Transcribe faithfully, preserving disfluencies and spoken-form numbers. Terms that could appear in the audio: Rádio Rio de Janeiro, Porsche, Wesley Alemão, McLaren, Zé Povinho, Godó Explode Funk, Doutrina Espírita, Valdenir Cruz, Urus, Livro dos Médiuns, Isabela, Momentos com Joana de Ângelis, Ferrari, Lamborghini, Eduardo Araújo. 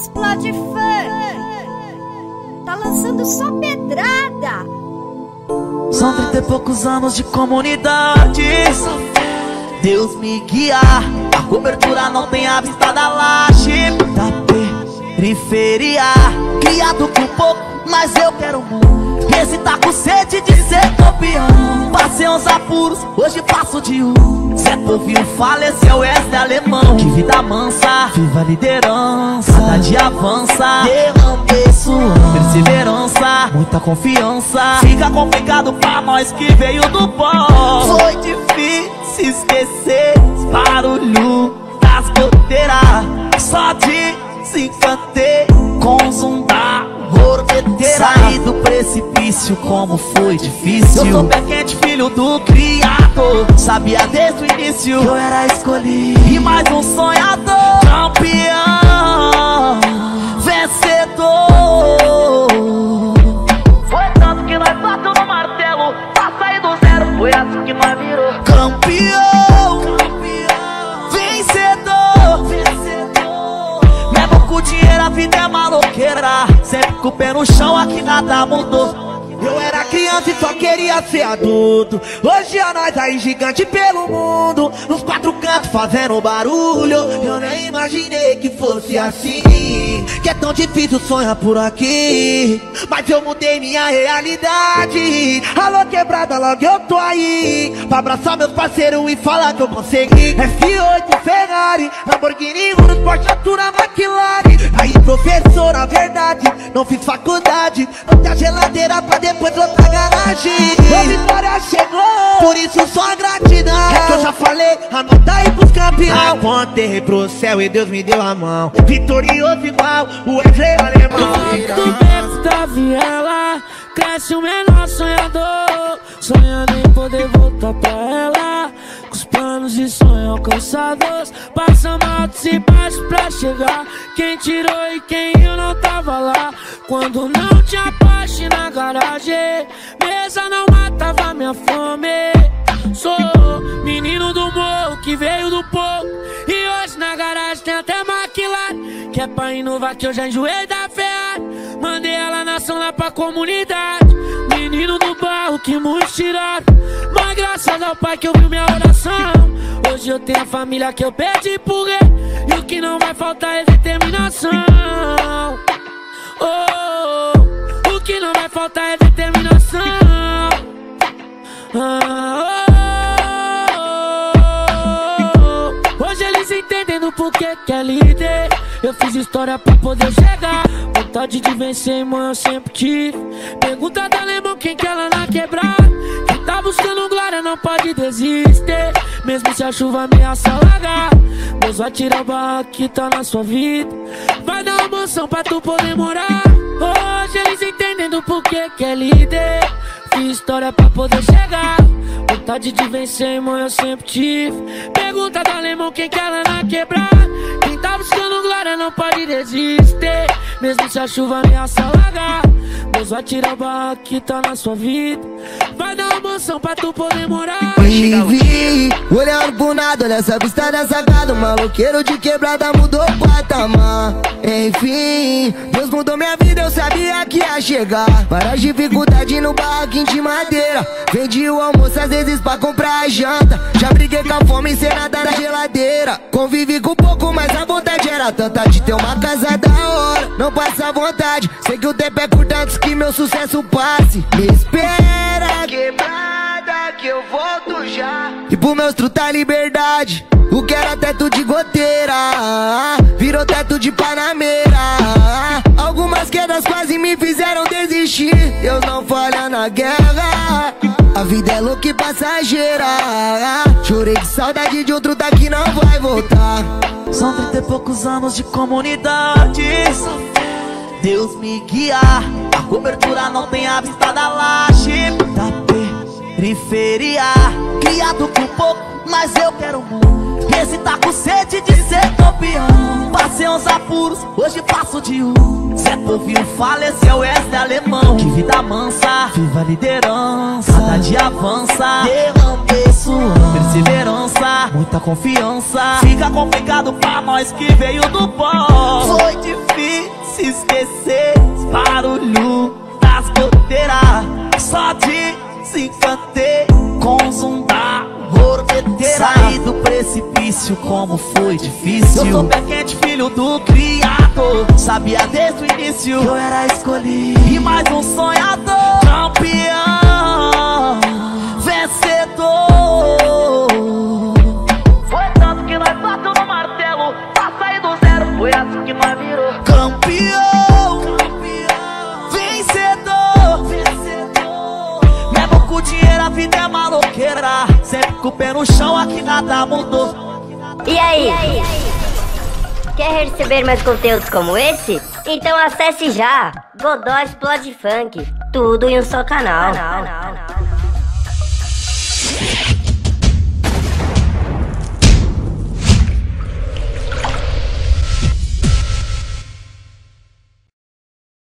Explode Funk tá lançando só pedrada. São trinta e poucos anos de comunidade. Deus me guia, a cobertura não tem a vista da laje. Da periferia, criado com pouco, mas eu quero muito. Esse tá com sede de ser campeão. Passei uns apuros, hoje passo de um. Zé Povinho faleceu, Wesley Alemão. Que vida mansa, viva a liderança. Cada dia avança, derramei sua perseverança, muita confiança. Fica complicado pra nós que veio do pó. Foi difícil esquecer barulho das goteiras. Só desencantei com os zumbar. Saí do precipício, como foi difícil. Eu sou pé quente, filho do Criador. Sabia desde o início que eu era escolhido e mais um sonhador. Campeão, vencedor. Foi tanto que nós bateu no martelo pra sair do zero, foi assim que nós virou campeão, campeão. Vencedor, vencedor. Mesmo com o dinheiro a vida é maloqueira. Sempre com o pé no chão, aqui nada mudou. Eu era criança e só queria ser adulto. Hoje é nós aí gigante pelo mundo, nos quatro cantos fazendo barulho. Eu nem imaginei que fosse assim, que é tão difícil sonhar por aqui. Mas eu mudei minha realidade. Alô quebrada, logo eu tô aí pra abraçar meus parceiros e falar que eu consegui. F oito, Ferrari, Lamborghini, Urus, Porsche, Natura, McLaren. Aí professor, a verdade, não fiz faculdade, não a geladeira pra depois outra garagem. A vitória chegou, por isso só gratidão. É que eu já falei, anota aí pros campeão. Apontei pro céu e Deus me deu a mão. Vitorioso igual o Wesley Alemão. Do da viela cresce o menor sonhador, sonhando em poder voltar pra ela. Com os planos de sonho alcançados, passamos altos e baixos pra chegar. Quem tirou e quem eu não tava lá. Quando não tinha poste na garagem, mesa não matava minha fome. Sou menino do morro que veio do pouco, e hoje na garagem tem até maquilar. Que é pra inovar que eu já enjoei da Ferrari, mandei ela na ação lá pra comunidade. Menino do barro que muitos tiraram, mas graças ao pai que ouviu minha oração. Hoje eu tenho a família que eu perdi por ele, e o que não vai faltar é determinação. Oh, o que não vai faltar é determinação. Ah, oh, oh, oh. Hoje eles entendendo porque que é líder. Eu fiz história pra poder chegar. Vontade de vencer, irmão, eu sempre tive. Pergunta da Alemão quem quer lá na quebrada. Quem tá buscando glória não pode desistir, mesmo se a chuva ameaça alagar. Deus vai tirar o barraco que tá na sua vida, vai dar uma mansão pra tu poder morar. Hoje eles entendendo porque que é líder. Fiz história pra poder chegar. Vontade de vencer, irmão, eu sempre tive. Pergunta da Alemão quem quer lá na quebrada. Quem tá buscando glória não pode desistir, mesmo se a chuva ameaça alagar. Deus vai tirar o barraco que tá na sua vida, vai dar uma mansão pra tu poder morar. Vivi, olhando pro nada, olha essa vista da sacada. O maloqueiro de quebrada mudou o patamar. Enfim, Deus mudou minha vida, eu sabia que ia chegar. Várias dificuldades no barraquinho de madeira, vendi o almoço às vezes pra comprar a janta. Já briguei com a fome encerada na geladeira. Convivi com pouco, mas a vontade era tanta de ter uma casa da hora. Não passa vontade, sei que o tempo é curto antes que meu sucesso passe. Me espera, quebrada, que eu volto já. E pro meus truta liberdade, o que era teto de goteira virou teto de panameira. Algumas quedas quase me fizeram desistir. Deus não falha na guerra, a vida é louca e passageira. Chorei de saudade de um truta que não vai voltar. São trinta e poucos anos de comunidade. Deus me guia, a cobertura não tem a vista da laje. Da periferia, criado com pouco, mas eu quero muito. Esse tá com sede de ser campeão. Passei uns apuros, hoje passo de um. Zé Povinho faleceu, Wesley Alemão. Que vida mansa, viva a liderança. Cada dia avança, derramei sua perseverança. tanta confiança. Fica complicado pra nós que veio do pó. Foi difícil esquecer os barulhos das goteiras. Só desencantei com o zoom da roteteira. Saí do precipício, como foi difícil. Eu sou pé quente, filho do Criador. Sabia desde o início que eu era escolhido e mais um sonhador. Campeão, vencedor. Foi tanto que nós bateu no martelo pra sair do zero, foi assim que nós virou campeão, campeão. Vencedor, vencedor. Mesmo com o dinheiro a vida é maloqueira. Sempre com o pé no chão, aqui nada mudou. E aí? E aí? Quer receber mais conteúdos como esse? Então acesse já Godó Explode Funk. Tudo em um só canal. canal, canal, canal.